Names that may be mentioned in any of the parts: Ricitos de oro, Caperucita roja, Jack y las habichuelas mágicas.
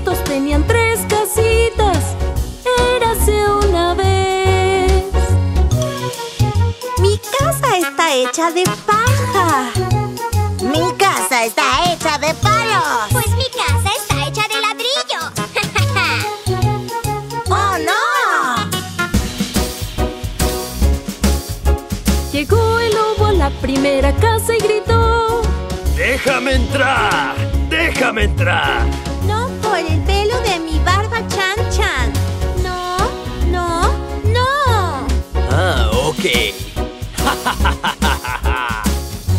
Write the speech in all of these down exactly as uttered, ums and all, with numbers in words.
ricitos tenían tres casitas. Érase una vez. Mi casa está hecha de paja. Mi casa está hecha de palos. Pues mi casa está hecha de ladrillo. ¡Oh, no! Llegó el lobo a la primera casa y gritó: ¡Déjame entrar! ¡Déjame entrar! No por el pelo de mi barba, Chan Chan. No, no, no. Ah, ok.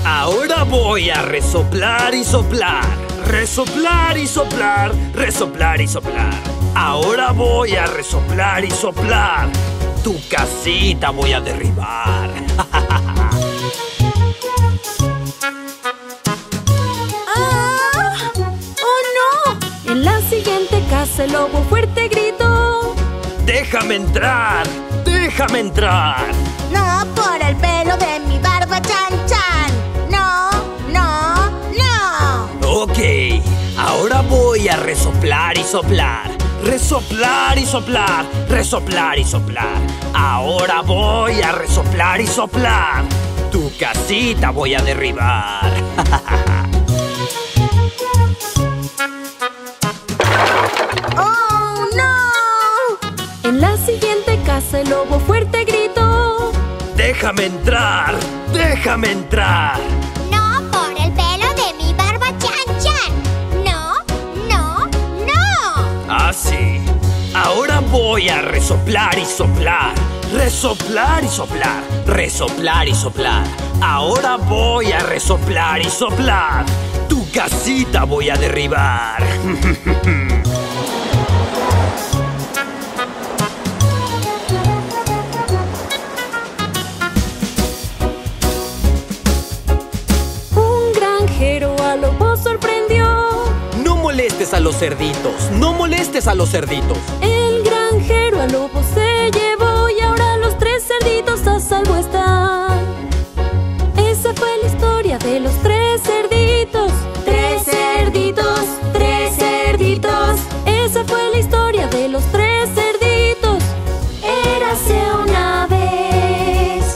Ahora voy a resoplar y soplar. Resoplar y soplar. Resoplar y soplar. Ahora voy a resoplar y soplar. Tu casita voy a derribar. El lobo fuerte gritó: ¡Déjame entrar! ¡Déjame entrar! No por el pelo de mi barba, Chan Chan. No, no, no. Ok, ahora voy a resoplar y soplar. Resoplar y soplar. Resoplar y soplar. Ahora voy a resoplar y soplar. Tu casita voy a derribar. El lobo fuerte gritó: ¡Déjame entrar! ¡Déjame entrar! No por el pelo de mi barba, Chan Chan. No, no, no. Ah, sí. Ahora voy a resoplar y soplar. Resoplar y soplar. Resoplar y soplar. Ahora voy a resoplar y soplar. Tu casita voy a derribar. A los cerditos, no molestes a los cerditos. El granjero al lobo se llevó y ahora los tres cerditos a salvo están. Esa fue la historia de los tres cerditos. Tres cerditos, tres cerditos. Esa fue la historia de los tres cerditos. Érase una vez.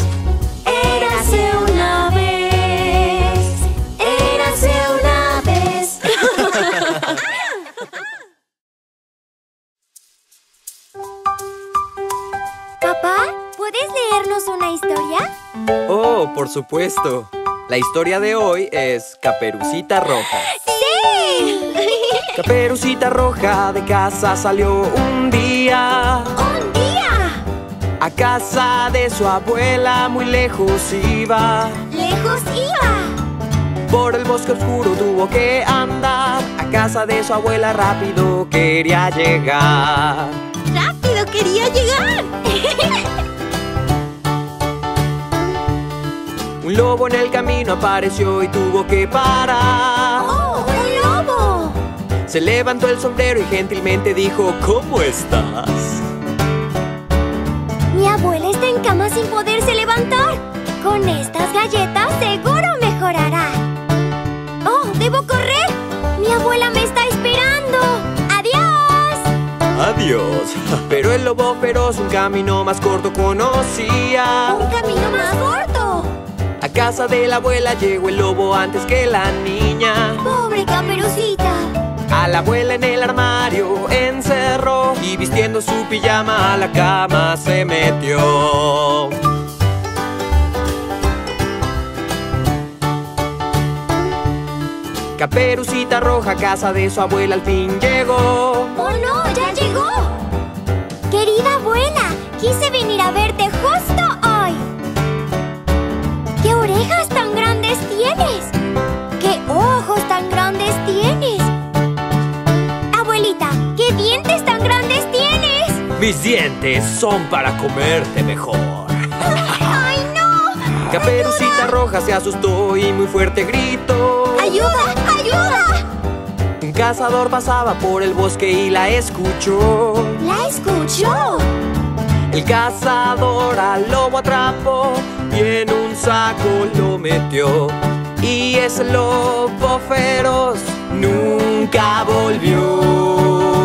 Érase una vez. Érase una vez. ¿Puedes leernos una historia? Oh, por supuesto. La historia de hoy es Caperucita Roja. ¡Sí! Caperucita Roja de casa salió un día. ¡Un día! A casa de su abuela muy lejos iba. ¡Lejos iba! Por el bosque oscuro tuvo que andar. A casa de su abuela rápido quería llegar. ¡Rápido quería llegar! Un lobo en el camino apareció y tuvo que parar. ¡Oh, un lobo! Se levantó el sombrero y gentilmente dijo: ¿Cómo estás? Mi abuela está en cama sin poderse levantar. Con estas galletas seguro mejorará. ¡Oh, debo correr! ¡Mi abuela me está esperando! ¡Adiós! ¡Adiós! Pero el lobo feroz un camino más corto conocía. ¡Un camino más corto! A casa de la abuela llegó el lobo antes que la niña. ¡Pobre Caperucita! A la abuela en el armario encerró y vistiendo su pijama a la cama se metió. Caperucita Roja a casa de su abuela al fin llegó. ¡Oh no! ¡Ya llegó! Querida abuela, quise venir a verte justo hoy. ¡Qué orejas tan grandes tienes! ¡Qué ojos tan grandes tienes! Abuelita, ¿qué dientes tan grandes tienes? Mis dientes son para comerte mejor. ¡Ay, no! Caperucita ¡Ayuda! Roja se asustó y muy fuerte gritó: ¡Ayuda! ¡Ayuda! Un cazador pasaba por el bosque y la escuchó. ¿La escuchó? El cazador al lobo atrapó y en un saco lo metió. Y ese lobo feroz nunca volvió.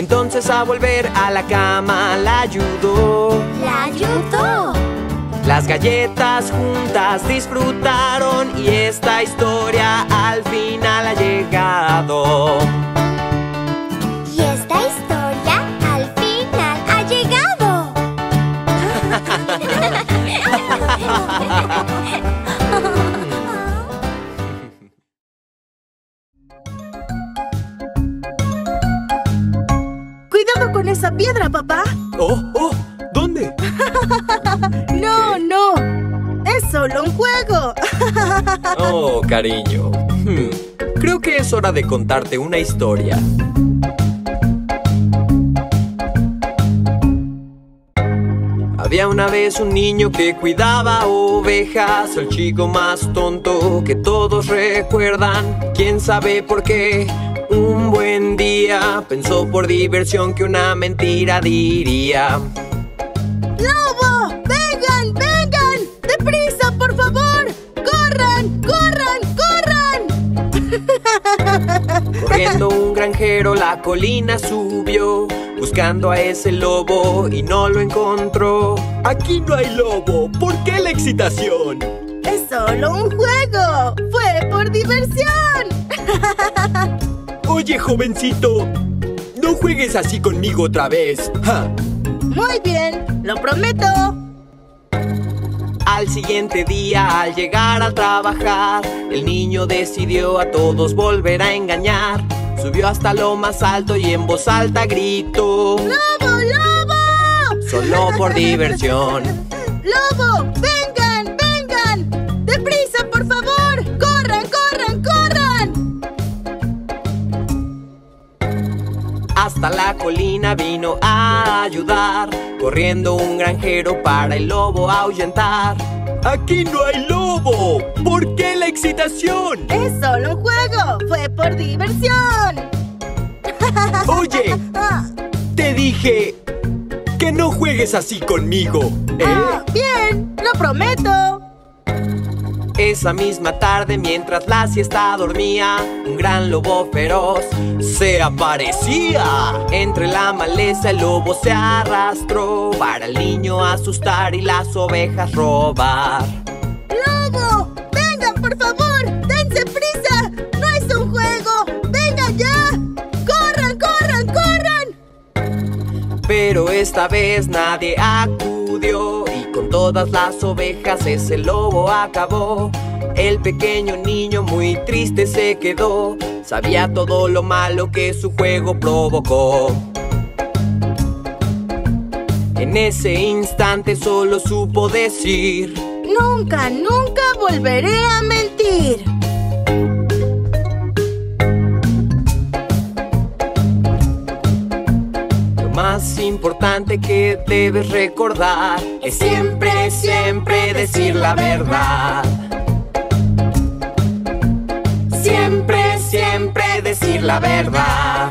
Entonces a volver a la cama la ayudó. ¡La ayudó! Las galletas juntas disfrutaron y esta historia al final ha llegado. Y esta historia al final ha llegado. ¡Cuidado con esa piedra, papá! ¡Oh, oh! ¿Dónde? ¡No, no! ¡Es solo un juego! Oh, cariño. Hmm. Creo que es hora de contarte una historia. Había una vez un niño que cuidaba ovejas, el chico más tonto que todos recuerdan. ¿Quién sabe por qué? Un buen día pensó por diversión que una mentira diría. ¡Lobo! ¡Vengan! ¡Vengan! ¡Deprisa, por favor! ¡Corran! ¡Corran! ¡Corran! Corriendo un granjero la colina subió, buscando a ese lobo y no lo encontró. ¡Aquí no hay lobo! ¿Por qué la excitación? ¡Es solo un juego! ¡Fue por diversión! Oye, jovencito, no juegues así conmigo otra vez. ¡Ja! Muy bien, lo prometo. Al siguiente día, al llegar a trabajar, el niño decidió a todos volver a engañar. Subió hasta lo más alto y en voz alta gritó: ¡Lobo, lobo! Solo por diversión. ¡Lobo, vengan, vengan! ¡Deprisa, por favor! ¡Corran, corran, corran! Hasta la colina vino a ayudar, corriendo un granjero para el lobo ahuyentar. ¡Aquí no hay lobo! ¿Por qué la excitación? ¡Es solo un juego! ¡Fue por diversión! ¡Oye! Te dije que no juegues así conmigo, ¿eh? Ah, bien, lo prometo. Esa misma tarde, mientras la siesta dormía, un gran lobo feroz se aparecía. Entre la maleza el lobo se arrastró para el niño asustar y las ovejas robar. ¡Lobo! ¡Vengan, por favor! ¡Dense prisa! ¡No es un juego! ¡Venga ya! ¡Corran, corran, corran! Pero esta vez nadie acudió. Con todas las ovejas ese lobo acabó. El pequeño niño muy triste se quedó. Sabía todo lo malo que su juego provocó. En ese instante solo supo decir: nunca, nunca volveré a mentir. Más importante que debes recordar es siempre, siempre decir la verdad. Siempre, siempre decir la verdad.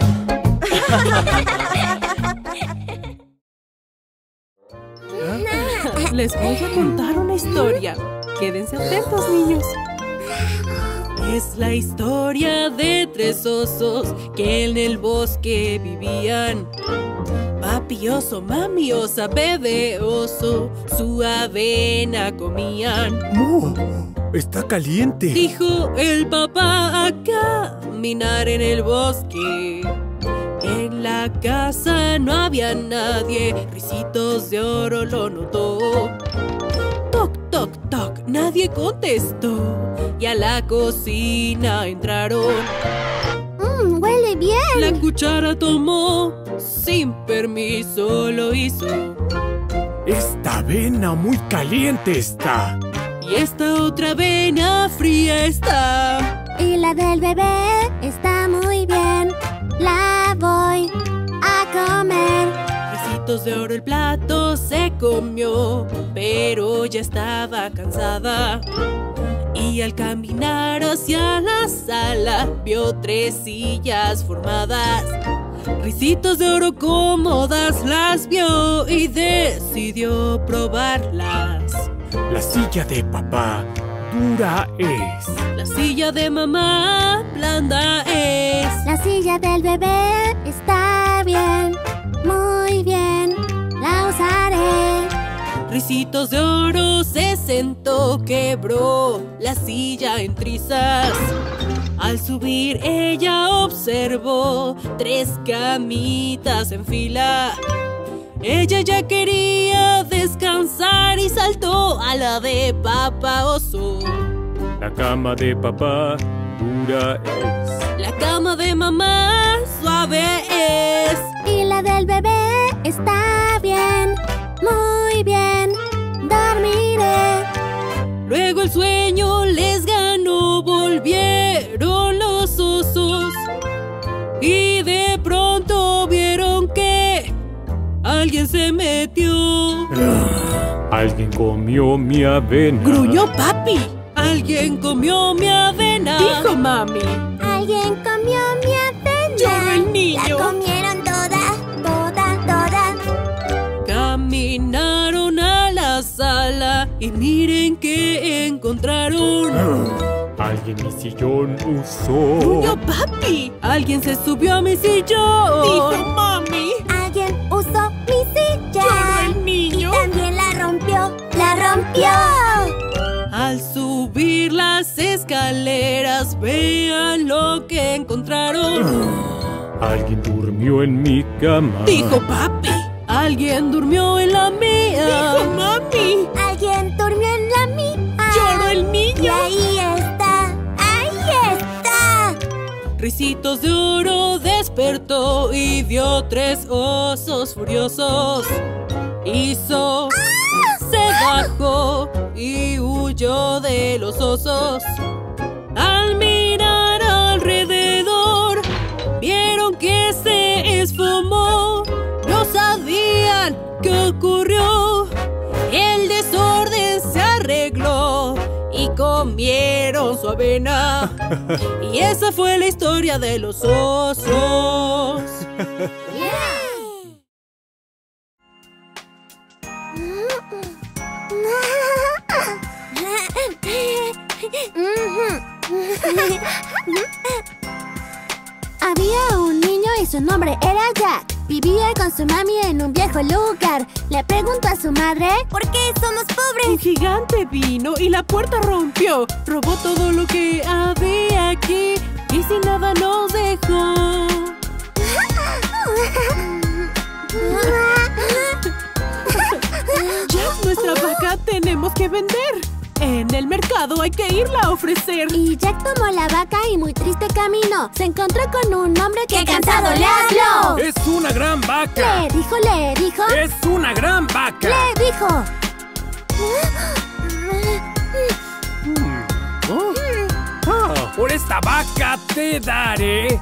Les voy a contar una historia. Quédense atentos, niños. Es la historia de tres osos que en el bosque vivían. Papi oso, mami osa, bebé oso, su avena comían. ¡Oh, está caliente!, dijo el papá a caminar en el bosque. En la casa no había nadie, Ricitos de Oro lo notó. Toc, toc, toc, nadie contestó y a la cocina entraron. Mm, ¡huele bien! La cuchara tomó, sin permiso lo hizo. Esta avena muy caliente está. Y esta otra avena fría está. Y la del bebé está muy bien. La voy a comer. Ricitos de Oro el plato se comió, pero ya estaba cansada. Y al caminar hacia la sala vio tres sillas formadas. Ricitos de Oro cómodas las vio y decidió probarlas. La silla de papá dura es. La silla de mamá blanda es. La silla del bebé está ¡Qué bien! ¡Muy bien! ¡La usaré! Ricitos de Oro se sentó, quebró la silla en trizas. Al subir ella observó tres camitas en fila. Ella ya quería descansar y saltó a la de Papá Oso. La cama de papá dura es. La cama de mamá suave es. Y la del bebé está bien, muy bien, dormiré. Luego el sueño les ganó, volvieron los osos. Y de pronto vieron que alguien se metió. Alguien comió mi avena. Gruñó papi. Alguien comió mi avena, dijo mami. Alguien comió mi avena. Lloró el niño. La comieron toda, toda, toda. Caminaron a la sala y miren qué encontraron. Alguien mi sillón usó. Gruñó papi. Alguien se subió a mi sillón, dijo mami. Alguien usó mi silla. Lloró el niño. Y también la rompió, la rompió. Al subir las escaleras, vean lo que encontraron. Alguien durmió en mi cama, dijo papi. Alguien durmió en la mía, dijo mami. Alguien durmió en la mía. Lloró el niño. Y ahí está, ahí está. Ricitos de Oro despertó y vio tres osos furiosos. Hizo... ¡Ah! Se bajó y huyó de los osos. Al mirar alrededor, vieron que se esfumó. No sabían qué ocurrió. El desorden se arregló y comieron su avena. Y esa fue la historia de los osos. Yeah. Había un niño y su nombre era Jack. Vivía con su mami en un viejo lugar. Le preguntó a su madre: ¿por qué somos pobres? Un gigante vino y la puerta rompió. Robó todo lo que había aquí y sin nada nos dejó. Jack, nuestra vaca tenemos que vender. En el mercado hay que irla a ofrecer. Y Jack tomó la vaca y muy triste camino. Se encontró con un hombre que... ¡Qué cansado le habló! ¡Es una gran vaca! Le dijo, le dijo. ¡Es una gran vaca! Le dijo. Mm. Oh. Ah, por esta vaca te daré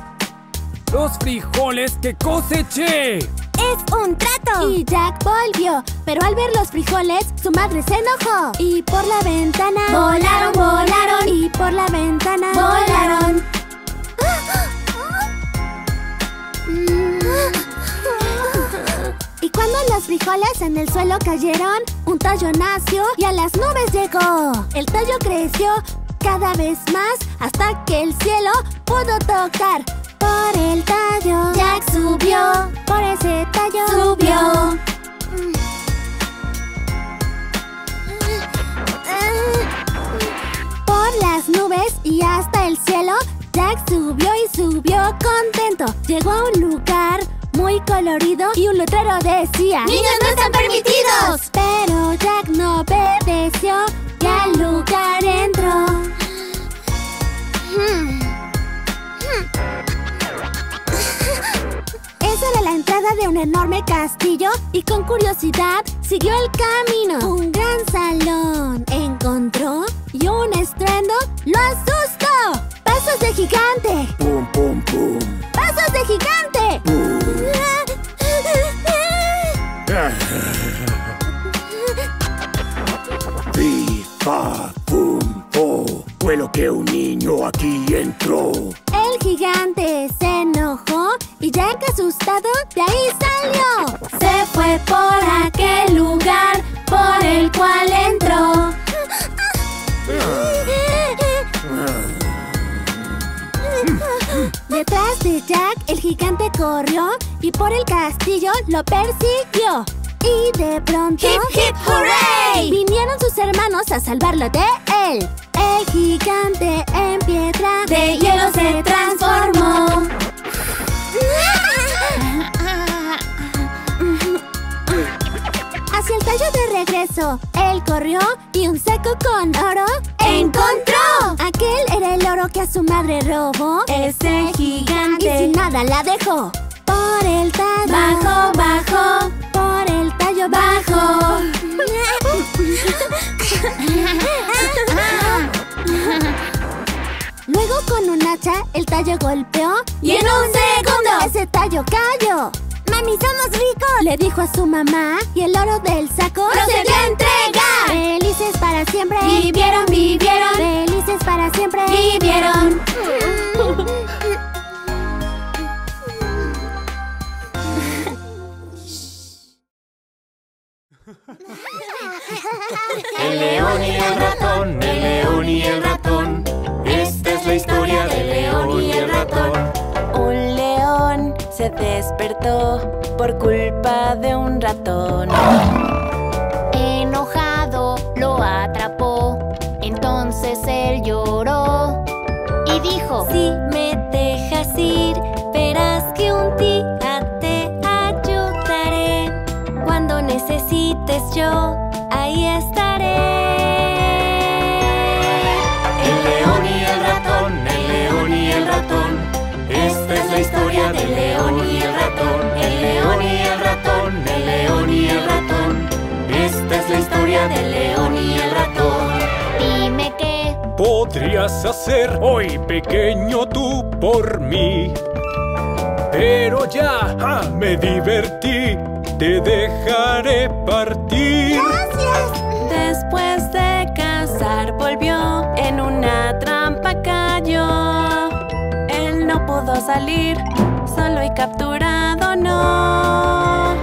los frijoles que coseché. ¡Es un trato! Y Jack volvió, pero al ver los frijoles, su madre se enojó. Y por la ventana... ¡volaron, volaron! Y por la ventana... ¡volaron! Y cuando los frijoles en el suelo cayeron, un tallo nació y a las nubes llegó. El tallo creció cada vez más hasta que el cielo pudo tocar. Por el tallo Jack subió, por ese tallo subió. Por las nubes y hasta el cielo, Jack subió y subió contento. Llegó a un lugar muy colorido y un letrero decía: ¡niños no están permitidos! Pero Jack no obedeció y al lugar entró. Hmm. Esa era la entrada de un enorme castillo y con curiosidad siguió el camino. Un gran salón encontró y un estruendo lo asustó. ¡Pasos de gigante! ¡Pum, pum, pum! ¡Pasos de gigante! ¡Pum! ¡Pipa, pum, po! Fue lo que un niño aquí entró. El gigante se enojó y Jack, asustado, de ahí salió. Se fue por aquel lugar por el cual entró. Detrás de Jack, el gigante corrió y por el castillo lo persiguió. Y de pronto... ¡Hip, hip, hooray! Vinieron sus hermanos a salvarlo de él. El gigante en piedra de hielo se transformó. Hacia el tallo de regreso, él corrió y un saco con oro ¡encontró! Aquel era el oro que a su madre robó ese gigante, y sin nada la dejó. Por el tallo bajo, bajo, por el tallo bajo, bajo. Luego con un hacha el tallo golpeó y en un segundo ese tallo cayó. ¡Mami, somos ricos!, le dijo a su mamá, y el oro del saco procedió a entregar. Felices para siempre vivieron, vivieron, felices para siempre vivieron. El león y el ratón, el león y el ratón. Esta es la historia del león y el ratón. Un león se despertó por culpa de un ratón. Enojado lo atrapó, entonces él lloró y dijo: si me dejas ir, verás que un día te ayudaré. Cuando necesites yo, ahí estaré. El león y el ratón, el león y el ratón. Esta es la historia del león y el ratón. El león y el ratón, el león y el ratón. Esta es la historia del león y el ratón. Dime qué podrías hacer hoy, pequeño, tú por mí. Pero ya ah, me divertí, te dejaré partir. ¡Gracias! Después de cazar volvió, en una trampa cayó. Él no pudo salir, solo y capturado no.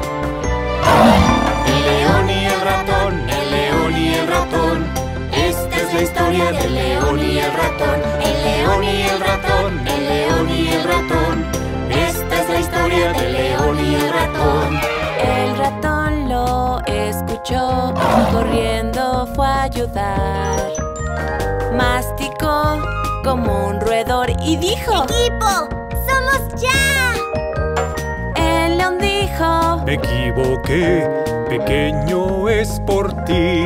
El león y el ratón, el león y el ratón. Esta es la historia del león y el ratón. El león y el ratón, el león y el ratón. Esta es la historia del león y el ratón. El ratón lo escuchó, corriendo fue a ayudar. Masticó como un roedor y dijo: ¡Equipo! ¡Somos ya! El león dijo: me equivoqué, pequeño, es por ti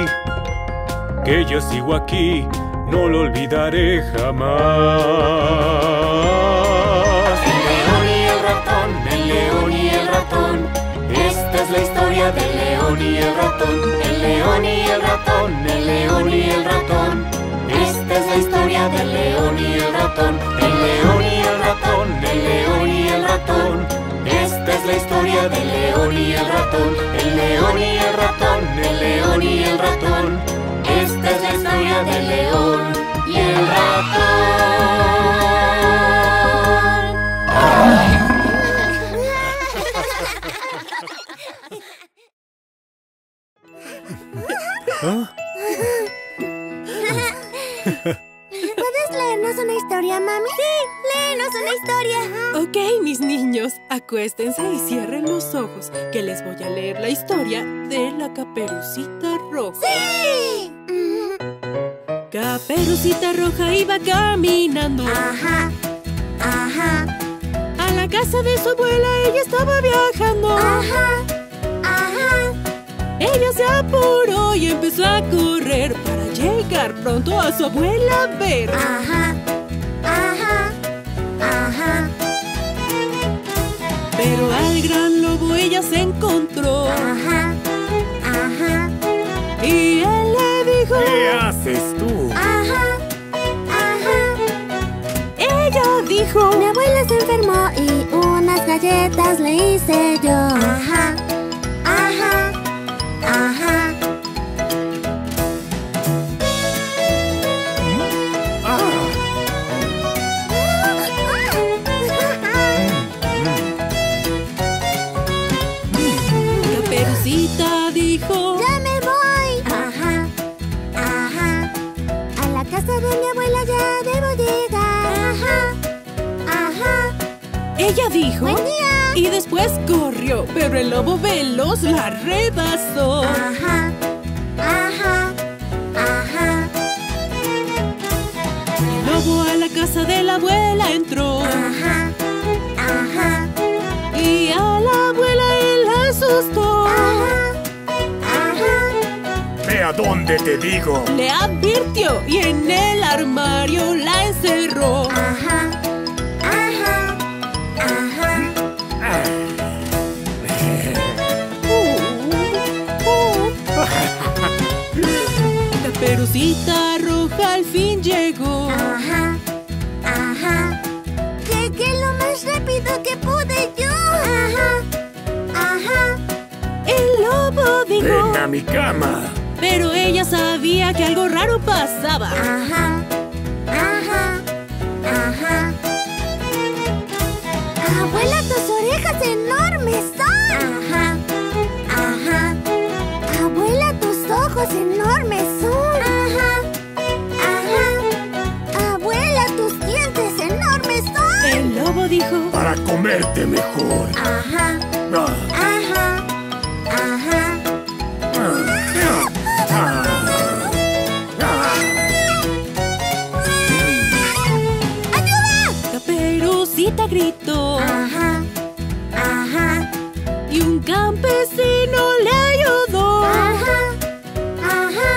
que yo sigo aquí, no lo olvidaré jamás. El león y el ratón, el león y el ratón. Esta es la historia del león y el ratón. El león y el ratón, el león y el ratón. Esta es la historia del león y el ratón. El león y el ratón, el león y el ratón. Esta es la historia del león y el ratón. El león y el ratón, el león y el ratón. Esta es la historia del león y el ratón. ¿Puedes leernos una historia, mami? Sí, léenos una historia. Ajá. Ok, mis niños, acuéstense y cierren los ojos, que les voy a leer la historia de la Caperucita Roja. ¡Sí! Caperucita Roja iba caminando. Ajá, ajá. A la casa de su abuela ella estaba viajando. Ajá, ajá. Ella se apuró y empezó a correr para llegar pronto a su abuela a ver. Ajá, ajá, ajá. Pero al gran lobo ella se encontró. Ajá, ajá. Y él le dijo: ¿qué haces tú? Ajá, ajá. Ella dijo: mi abuela se enfermó y unas galletas le hice yo. Ajá, ajá, ajá. Ella dijo... ¡Buen día! Y después corrió, pero el lobo veloz la rebasó. Ajá, ajá, ajá. El lobo a la casa de la abuela entró. Ajá, ajá. Y a la abuela él asustó. Ajá, ajá. Ve a dónde te digo. Le advirtió y en el armario la encerró. Ajá. Caperucita Roja al fin llegó. Ajá, ajá. Llegué lo más rápido que pude yo. Ajá, ajá. El lobo dijo: ven a mi cama. Pero ella sabía que algo raro pasaba. Ajá, ajá, ajá. Abuela, tus orejas enormes son. Ajá, ajá. Abuela, tus ojos enormes son. Dijo, para comerte mejor. Ajá, ah. Ajá, ajá. Ah, ah, ah, ah. ¡Ayuda! Caperucita gritó. Ajá, ajá. Y un campesino le ayudó. Ajá, ajá.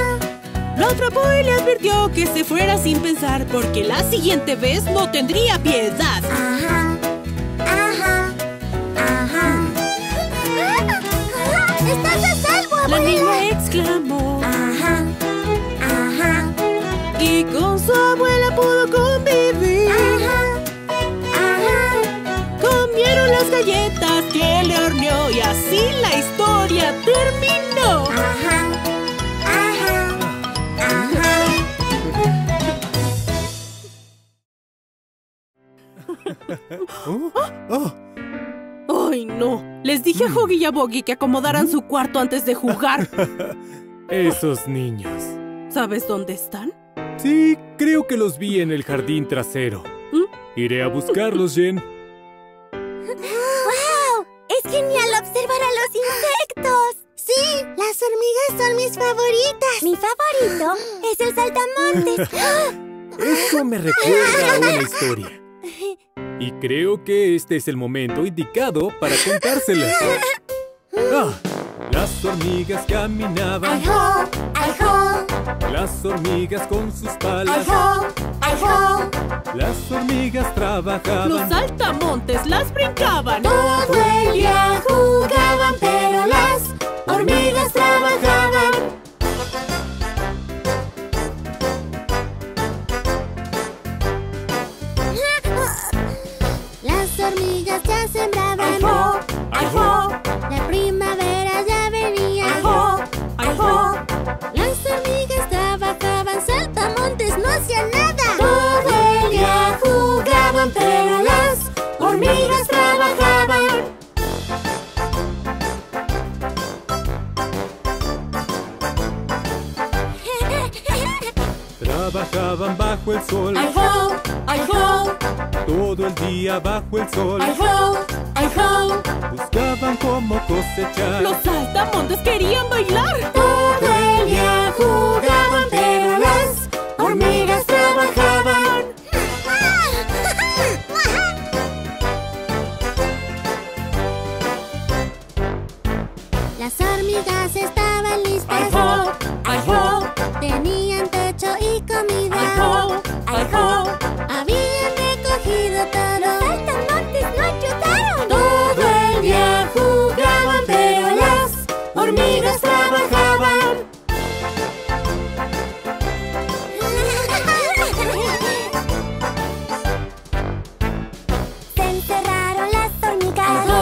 Lo atrapó y le advirtió que se fuera sin pensar, porque la siguiente vez no tendría piedad. Ajá. ¡Estás a salvo, abuela! La niña exclamó. Ajá, ajá. Y con su abuela pudo convivir. Ajá, ajá. Comieron las galletas que le horneó y así la historia terminó. Ajá, ajá, ajá. Oh, oh. ¡Ay, no! Les dije a Hoggy y a Boggy que acomodaran su cuarto antes de jugar. Esos niños. ¿Sabes dónde están? Sí, creo que los vi en el jardín trasero. ¿Mm? Iré a buscarlos, Jen. ¡Wow! ¡Es genial observar a los insectos! ¡Sí! ¡Las hormigas son mis favoritas! Mi favorito es el saltamontes. Eso me recuerda a una historia. Y creo que este es el momento indicado para contárselas. Ah, las hormigas caminaban. ¡Ay, ho! ¡Ay, ho! Las hormigas con sus palas. ¡Ay, ho! ¡Ay, ho! Las hormigas trabajaban. Los saltamontes las brincaban. Todo el día jugaban, pero las hormigas trabajaban. Las hormigas ya sembraban. ¡Ay-ho! ¡Ay-ho! La primavera ya venía. ¡Ay-ho! ¡Ay-ho! Las hormigas trabajaban, saltamontes no hacían nada. Todo el día jugaban, pero las hormigas trabajaban. Trabajaban bajo el sol. ¡Ay-ho! ¡Ay-ho! Todo el día bajo el sol. ¡Ay, ho! ¡Ay, ho! Buscaban cómo cosechar. Los saltamontes querían bailar. Todo el día jugaban, pero las hormigas trabajaban. Las hormigas estaban listas. ¡Ay, ho! ¡Ay, ho! Tenían techo y comida. ¡Ay, ho! ¡Ay, ho! Habían recogido todo. Los saltamontes no ayudaron. Todo el día jugaban, pero las hormigas trabajaban. Se encerraron las hormigas. ¡Ay, ho!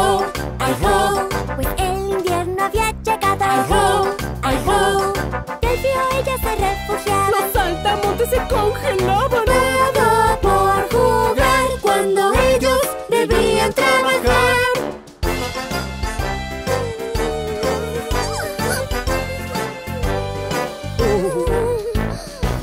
¡Ay, ho! Pues el invierno había llegado.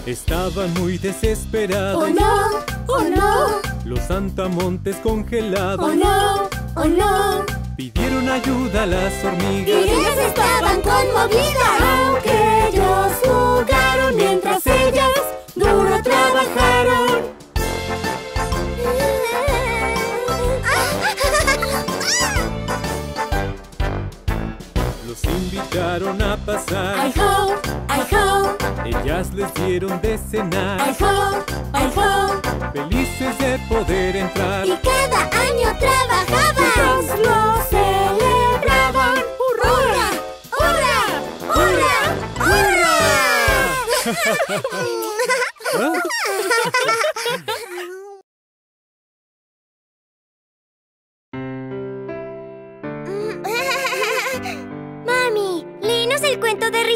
Estaban muy desesperados. ¡Oh no! ¡Oh no! Los santamontes congelados. ¡Oh no! ¡Oh no! Pidieron ayuda a las hormigas. Y ellas estaban conmovidas. Aunque ellos jugaron, mientras ellas duro trabajaron. Los invitaron a pasar. ¡Ay ho! ¡Ay ho! Ellas les dieron de cenar. ¡Ay ho! ¡Ay ho! Felices de poder entrar. Y cada año trabajaban. Juntos lo celebraban. ¡Hurra! ¡Hurra! ¡Hurra! ¡Hurra! ¡Hurra!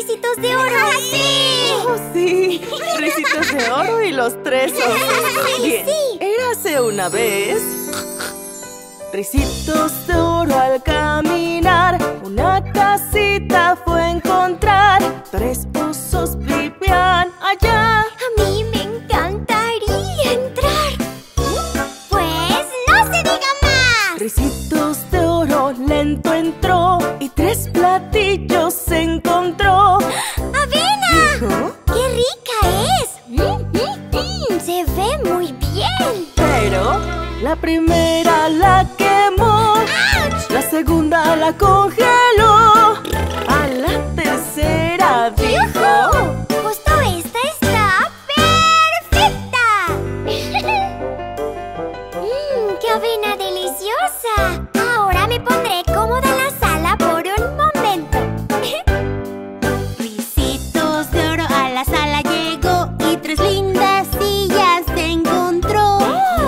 ¡Ricitos de oro! ¡Sí! ¡Oh, sí! ¡Ricitos de oro y los tres osos! ¡Bien! Érase una vez... Ricitos de oro al caminar, una casita fue a encontrar. Tres osos vivían allá. ¡A mí me encantaría entrar! ¡Pues no se diga más! Ricitos de oro lento entró y tres platillos se encontró. La primera la quemó. ¡Auch! La segunda la congeló. A la tercera dijo: justo esta está perfecta. Mmm, ¡qué avena deliciosa! Ahora me pondré cómoda en la sala por un momento. Ricitos de oro a la sala llegó y tres lindas sillas se encontró.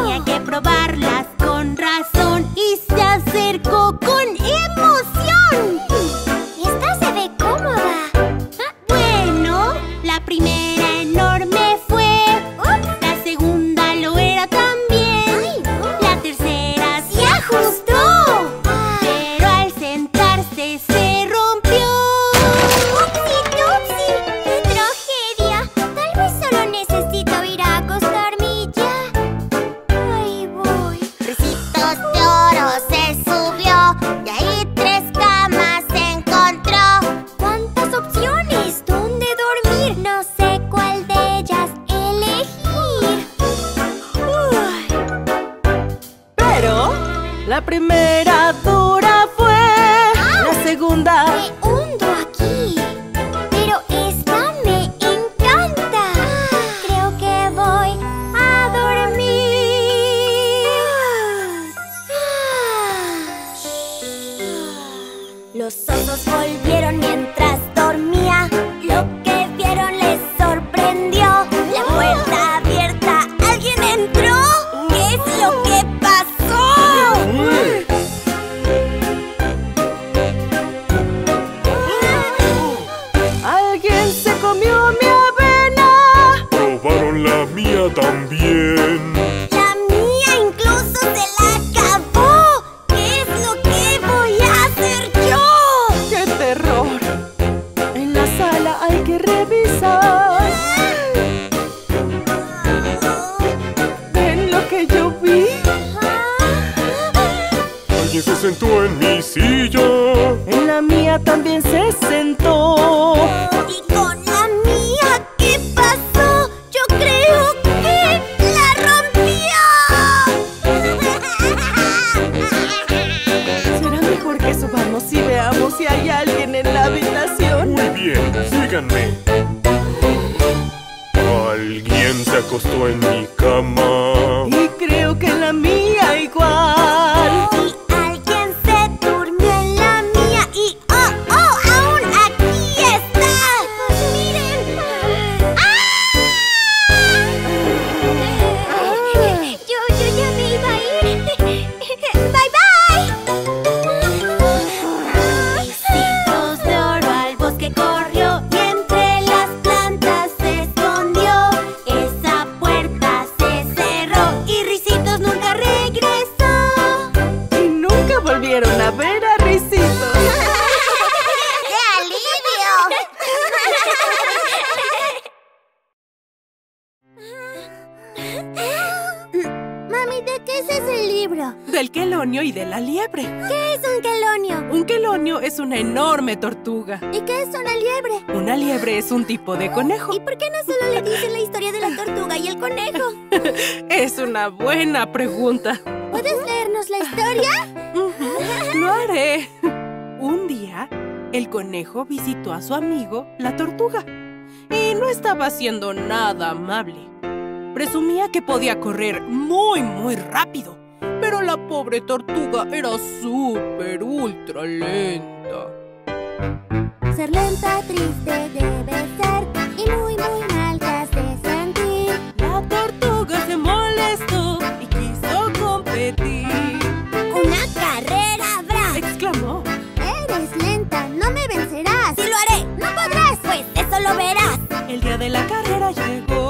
Tenía que probar con razón y se acercó con emoción. Esta se ve cómoda. ¿Ah? Bueno, la primera enorme fue. ¡Ups! La segunda lo era también. ¡Ay, no! La tercera se, se ajustó. ajustó Pero al sentarse se rompió. ¡Upsi, tupsi! ¡Qué tragedia! Tal vez solo necesito ir a acostarme y ya. La primera dura fue, ah, la segunda me hundo aquí, pero esta me encanta. Ah, creo que voy a dormir. Ah, los osos volvieron mientras dormía. Lo que vieron les sorprendió. La puerta abierta, alguien entró. ¿Qué es lo que pasó? Alguien se comió mi avena. Probaron la mía también. La mía incluso se la acabó. ¿Qué es lo que voy a hacer yo? ¡Qué terror! En la sala hay que revisar. ¿Ven lo que yo vi? Alguien se sentó en mi silla. En la mía también se sentó. ¿Y con la mía qué pasó? Yo creo que la rompió. Será mejor que subamos y veamos si hay alguien en la habitación. Muy bien, síganme. Alguien se acostó en mi cama. Y creo que en la mía igual. libro. Del quelonio y de la liebre. ¿Qué es un quelonio? Un quelonio es una enorme tortuga. ¿Y qué es una liebre? Una liebre es un tipo de conejo. ¿Y por qué no solo le dicen la historia de la tortuga y el conejo? Es una buena pregunta. ¿Puedes leernos la historia? Lo haré. Un día, el conejo visitó a su amigo, la tortuga. Y no estaba siendo nada amable. Presumía que podía correr muy, muy rápido. Pero la pobre tortuga era súper, ultra lenta. Ser lenta, triste debe ser, y muy, muy mal te hace sentir. La tortuga se molestó y quiso competir. ¡Una carrera habrá!, exclamó. Eres lenta, no me vencerás. ¡Sí lo haré! ¡No podrás! Pues eso lo verás. El día de la carrera llegó.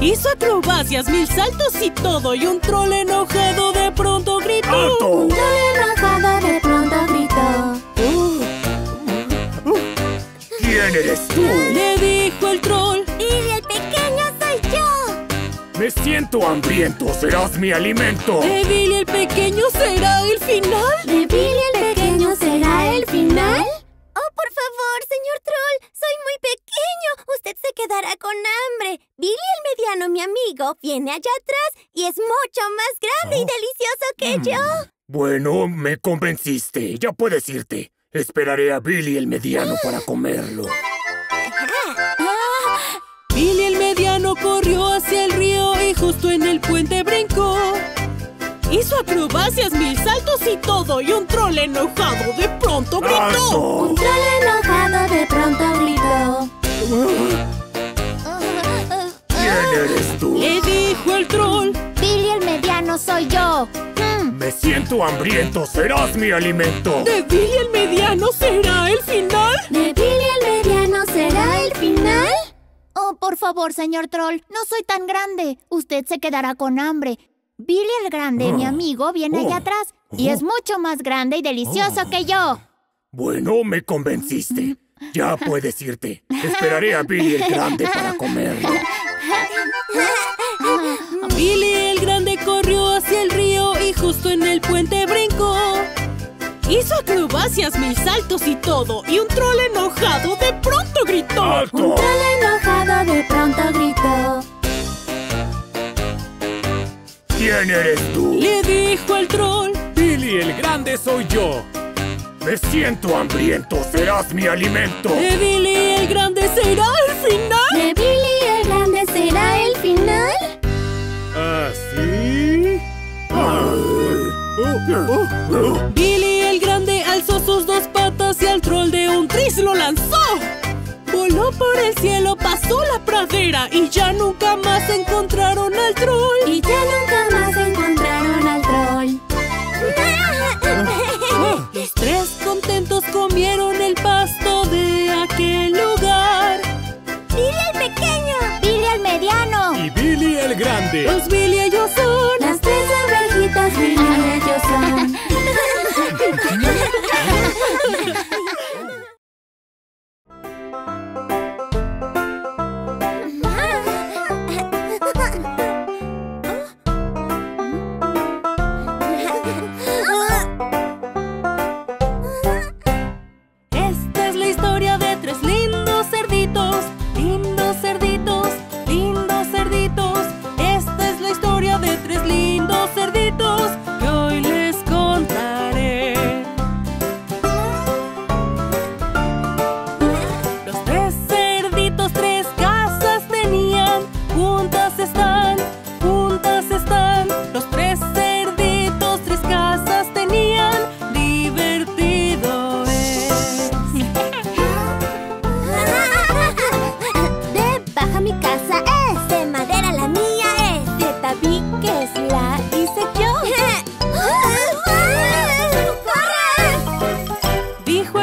Hizo acrobacias, mil saltos y todo, y un troll enojado de de pronto gritó. ¡Gato! La enojada de pronto gritó. Uh, uh, uh. ¿Quién eres tú? Le dijo el troll. Y el pequeño soy yo. Me siento hambriento. Serás mi alimento. De Billy el pequeño será el final. De Billy el pequeño será el final. Oh, por favor, señor troll, soy muy pequeño. Usted se quedará con hambre. Billy el mediano, mi amigo, viene allá atrás y es mucho más grande oh. y delicioso que mm. yo. Bueno, me convenciste. Ya puedes irte. Esperaré a Billy el mediano ah. para comerlo. Ajá. Ah. Billy el mediano corrió hacia el río y justo en el puente brincó. Hizo acrobacias, mil saltos y todo. Y un troll enojado de pronto gritó. ¡Alto! Un troll enojado de pronto gritó. ¿Quién eres tú? Le dijo el troll. Billy el mediano soy yo. mm. Me siento hambriento, serás mi alimento. De Billy el mediano será el final. De Billy el mediano será el final. Oh, por favor, señor troll, no soy tan grande. Usted se quedará con hambre. Billy el grande, oh. mi amigo, viene oh. allá atrás y oh. es mucho más grande y delicioso oh. que yo. Bueno, me convenciste. Ya puedes irte. Esperaré a Billy el grande para comerlo. Billy el grande corrió hacia el río y justo en el puente brincó. Hizo acrobacias, mil saltos y todo. Y un troll enojado de pronto gritó. ¡Alto! Un troll enojado de pronto gritó. ¿Quién eres tú? Le dijo el troll. Billy el grande soy yo. Me siento hambriento, serás mi alimento. De Billy el grande será el final. De Billy el grande será el final. ¿Así? Billy el grande alzó sus dos patas y al troll de un tris lo lanzó. Voló por el cielo, pasó la pradera y ya nunca más encontraron al troll. Y ya nunca más encontraron al troll. Los tres contentos comieron el pasto de aquel lugar. Billy el pequeño, Billy el mediano y Billy el grande. Los Billy ellos son. Las tres ovejitas Billy ellos son.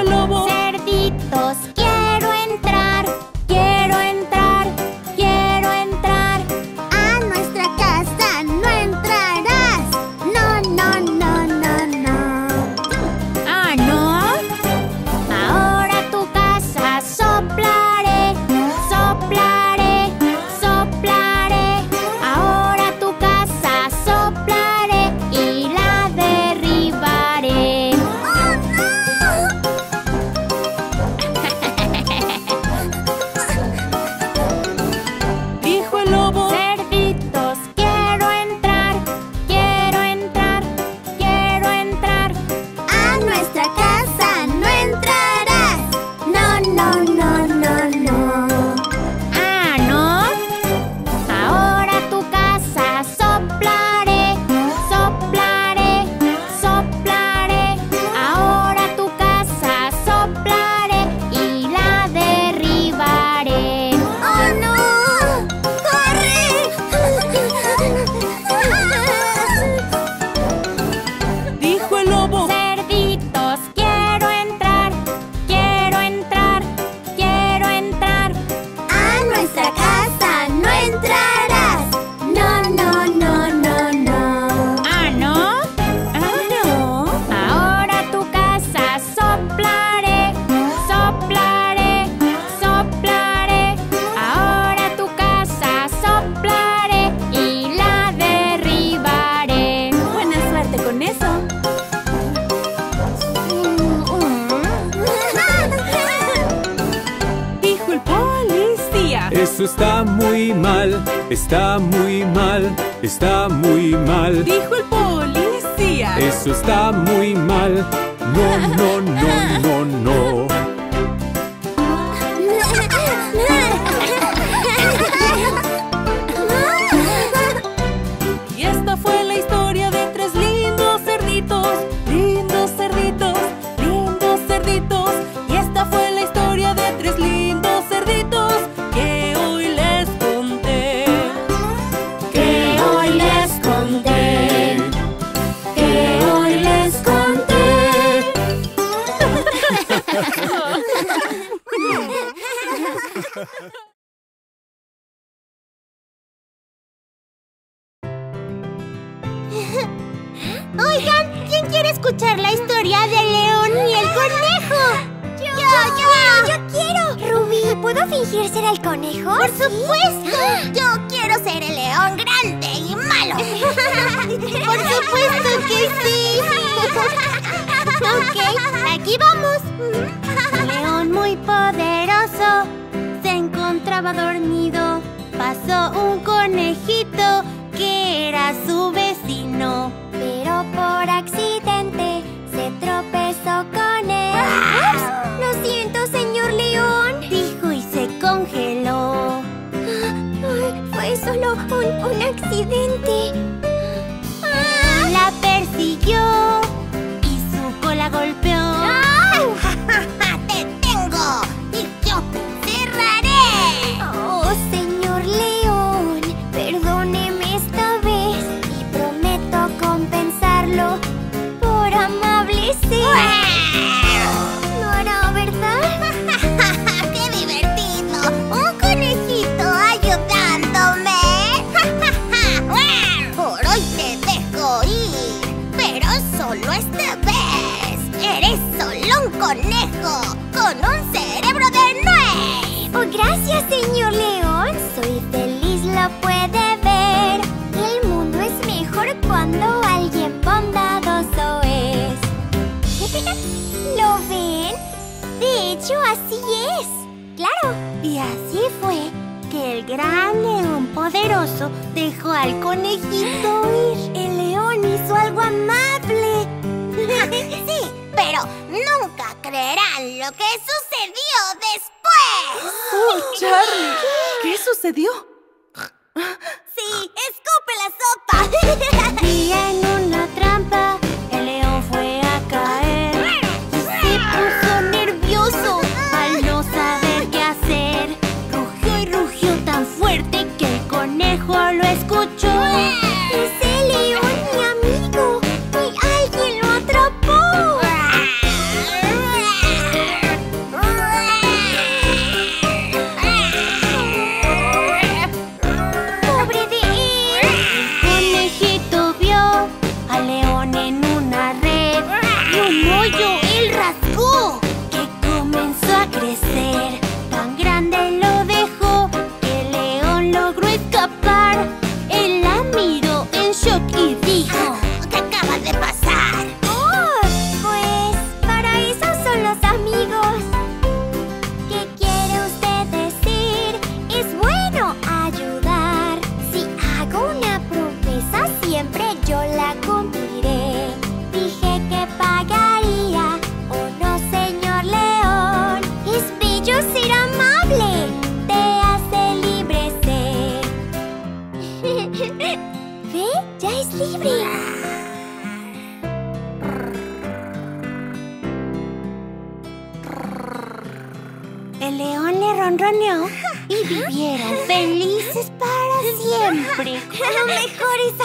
Lobo. Cerditos, quiero entrar, quiero entrar, Eso está muy mal, está muy mal, está muy mal, dijo el policía. Eso está muy mal. No, no, no, no, no. Y esta fue la historia de tres lindos cerditos, lindos cerditos, lindos cerditos. Y esta fue la historia de tres lindos cerditos que hoy les conté, que hoy les conté, que hoy les conté. Oigan, ¿quién quiere escuchar la historia de León y el conejo? ¡Yo! ¡Yo, yo, yo quiero! Rubí, ¿puedo fingir ser el conejo? ¡Por supuesto! ¿Sí? ¡Yo quiero ser el león grande y malo! ¡Por supuesto que sí! Ok, aquí vamos. Un león muy poderoso se encontraba dormido. Pasó un conejito que era su vecino. Pero por accidente se tropezó con él. ¡Ups! Lo siento, señor león, dijo y se congeló. Ay, fue solo un, un accidente. ¡Ah! La persiguió y su cola golpeó. ¡Ay! ¡Te tengo! ¡Y yo te cerraré! ¡Oh, señor león! Perdóneme esta vez y prometo compensarlo por amable ser. ¡Wow! No hará, ¿verdad? ¡Qué divertido! ¡Un conejito ayudándome! Por hoy te dejo ir, pero solo esta vez. Eres solo un conejo con un cerebro de nuez. ¡Oh, gracias, señor león! Soy feliz, lo puede ver. El mundo es mejor cuando alguien bondadoso es. ¿Lo ven? De hecho, así es. ¡Claro! Y así fue que el gran león poderoso dejó al conejito ir. El león hizo algo amable. Sí, pero nunca creerán lo que sucedió después. ¡Oh, Charlie! ¿Qué sucedió? ¡Sí! ¡Escupe la sopa! Y en una trampa el león fue a caer. Y se puso nervioso al no saber qué hacer. Rugió y rugió tan fuerte que el conejo lo escuchó. ¡Es el león, mi amigo! ¡Y alguien lo atrapó!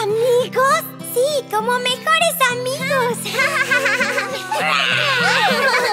Amigos, sí, como mejores amigos.